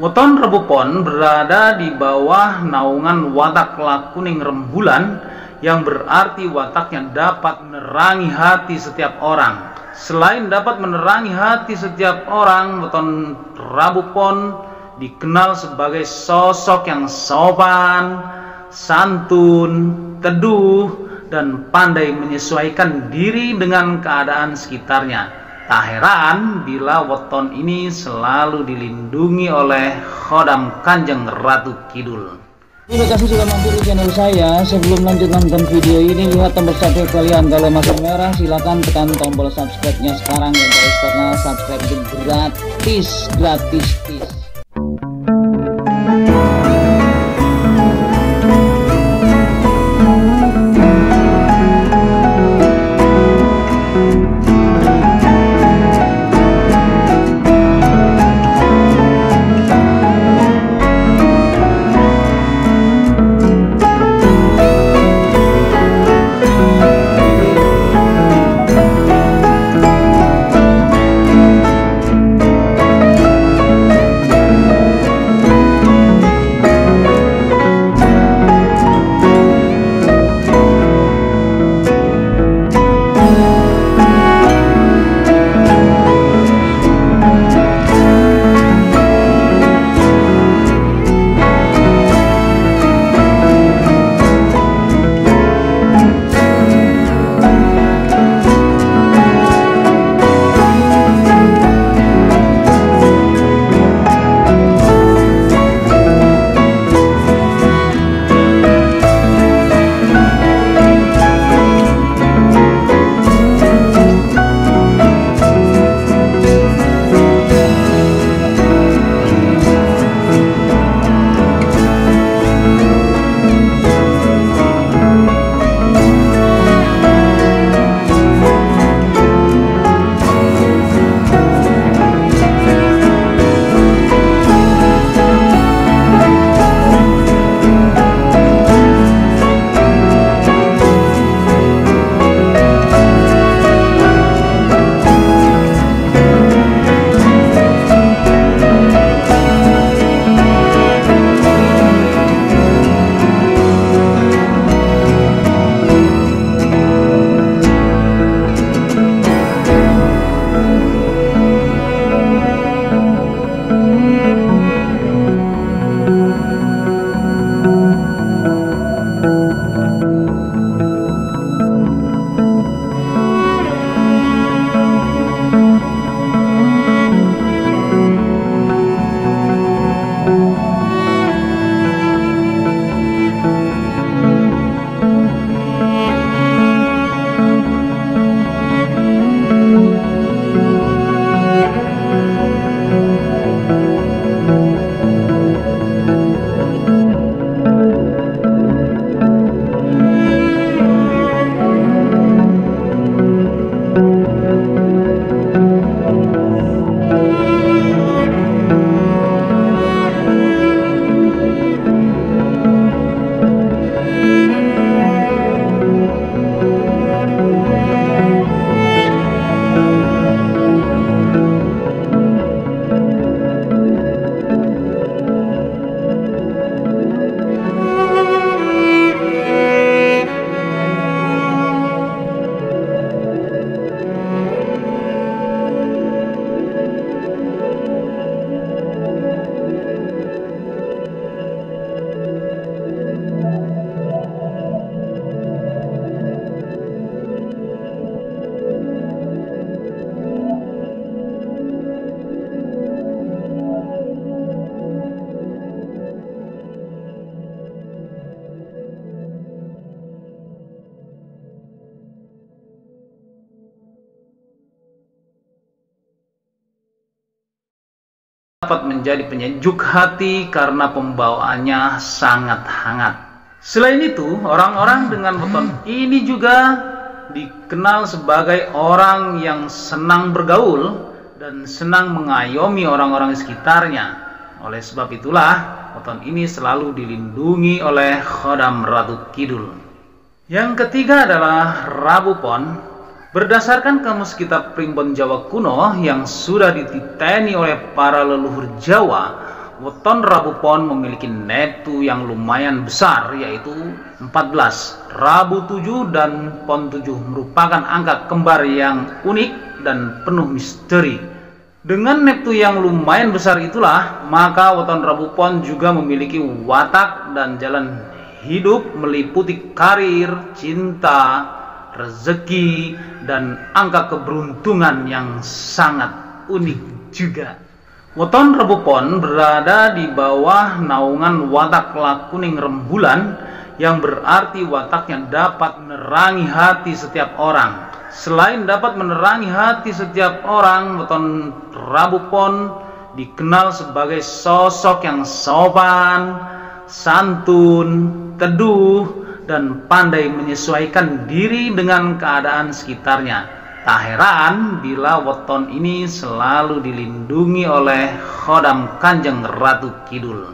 Weton Rebu Pon berada di bawah naungan watak lakuning rembulan yang berarti wataknya dapat menerangi hati setiap orang. Selain dapat menerangi hati setiap orang, Weton Rebu Pon dikenal sebagai sosok yang sopan, santun, teduh, dan pandai menyesuaikan diri dengan keadaan sekitarnya. Tak heran bila weton ini selalu dilindungi oleh Khodam Kanjeng Ratu Kidul. Terima kasih sudah mampir di channel saya. Sebelum lanjut nonton video ini, lihat tombol subscribe kalian. Kalau masih merah, silahkan tekan tombol subscribe-nya sekarang ya guys, karena subscribe itu gratis. Dapat menjadi penyejuk hati karena pembawaannya sangat hangat. Selain itu, orang-orang dengan weton ini juga dikenal sebagai orang yang senang bergaul dan senang mengayomi orang-orang di sekitarnya. Oleh sebab itulah, weton ini selalu dilindungi oleh Khodam Ratu Kidul. Yang ketiga adalah Rebu Pon. Berdasarkan kamus kitab primbon Jawa kuno yang sudah dititeni oleh para leluhur Jawa, Weton Rabu Pon memiliki netu yang lumayan besar, yaitu 14. Rabu 7 dan Pon 7 merupakan angka kembar yang unik dan penuh misteri. Dengan netu yang lumayan besar itulah, maka Weton Rabu Pon juga memiliki watak dan jalan hidup meliputi karir, cinta, rezeki, dan angka keberuntungan yang sangat unik juga. Weton Rabu Pon berada di bawah naungan watak lakuning rembulan, yang berarti wataknya dapat menerangi hati setiap orang. Selain dapat menerangi hati setiap orang, Weton Rabu Pon dikenal sebagai sosok yang sopan, santun, teduh, dan pandai menyesuaikan diri dengan keadaan sekitarnya. Tak heran bila weton ini selalu dilindungi oleh Khodam Kanjeng Ratu Kidul.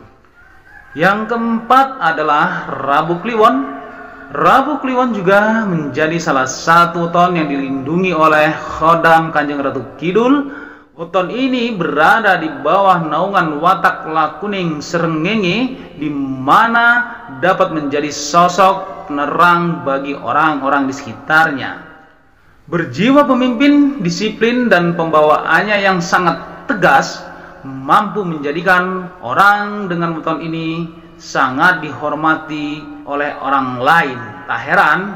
Yang keempat adalah Rabu Kliwon. Rabu Kliwon juga menjadi salah satu weton yang dilindungi oleh Khodam Kanjeng Ratu Kidul. Weton ini berada di bawah naungan watak lakuning srengenge, di mana dapat menjadi sosok penerang bagi orang-orang di sekitarnya. Berjiwa pemimpin, disiplin, dan pembawaannya yang sangat tegas mampu menjadikan orang dengan weton ini sangat dihormati oleh orang lain. Tak heran,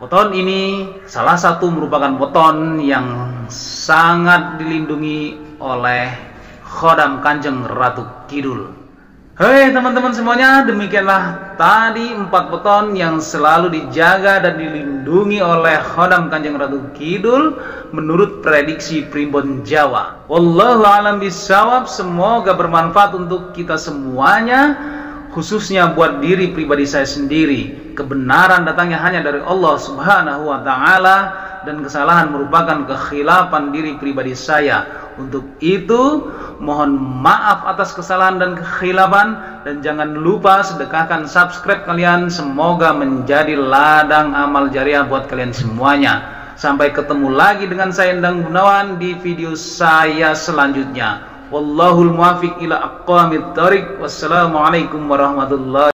weton ini salah satu merupakan weton yang sangat dilindungi oleh Khodam Kanjeng Ratu Kidul. Hei teman-teman semuanya, demikianlah tadi 4 weton yang selalu dijaga dan dilindungi oleh Khodam Kanjeng Ratu Kidul menurut prediksi Primbon Jawa. Wallahu a'lam bishawab. Semoga bermanfaat untuk kita semuanya, khususnya buat diri pribadi saya sendiri. Kebenaran datangnya hanya dari Allah Subhanahu wa taala, dan kesalahan merupakan kekhilafan diri pribadi saya. Untuk itu, mohon maaf atas kesalahan dan kekhilafan, dan jangan lupa sedekahkan subscribe kalian. Semoga menjadi ladang amal jariah buat kalian semuanya. Sampai ketemu lagi dengan saya Endang Gunawan di video saya selanjutnya. Wallahul muwaffiq ila aqwamit thoriq. Wassalamualaikum warahmatullahi wabarakatuh.